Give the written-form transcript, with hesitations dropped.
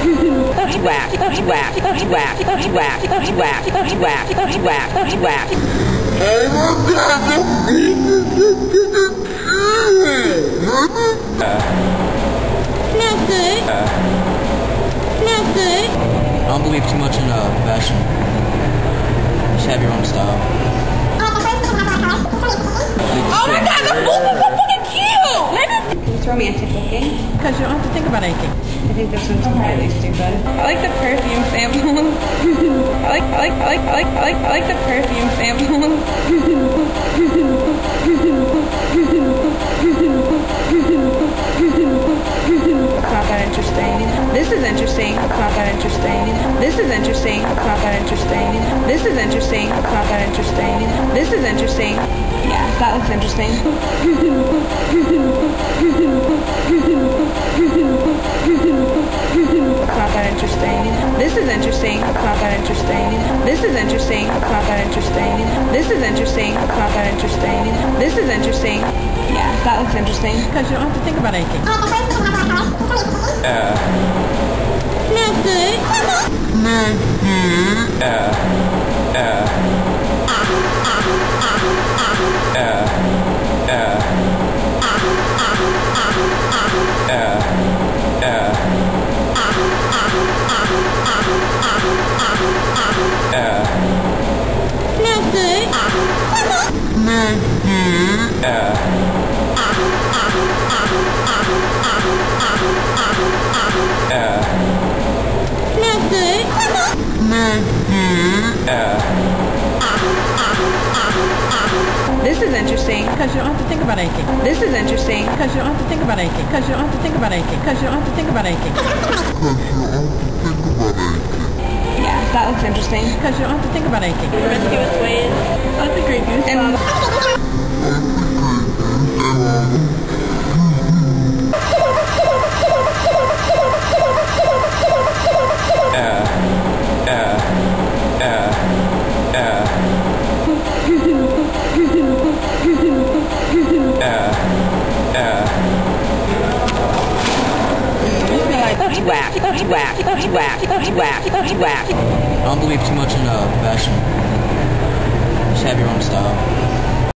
Not good. Not good. I don't believe too much in fashion. You should have your own style. Oh my god, the boobs are so fucking cute! It's romantic looking. Because you don't have to think about anything. I think this one's really stupid. I like the perfume sample. I like the perfume sample. Not that interesting. This is interesting. Not that interesting. This is interesting. Not that interesting. This is interesting. Not that interesting. This is interesting. Yeah, that looks interesting. Not that interesting. This is interesting. Not that interesting. This is interesting. Not that interesting. This is interesting. Not that interesting. This is interesting. Yeah, that looks interesting. Because you don't have to think about anything. Not good. Not good. Not good. Not good. Not good. Not good. This is interesting. Because you don't have to think about anything. This is interesting. Because you don't have to think about anything. Because you don't have to think about anything. Because you don't have to think about anything. Yeah, that looks interesting. Because you don't have to think about anything. Rescue with ways. That's a great news. I don't believe too much in fashion. You should have your own style.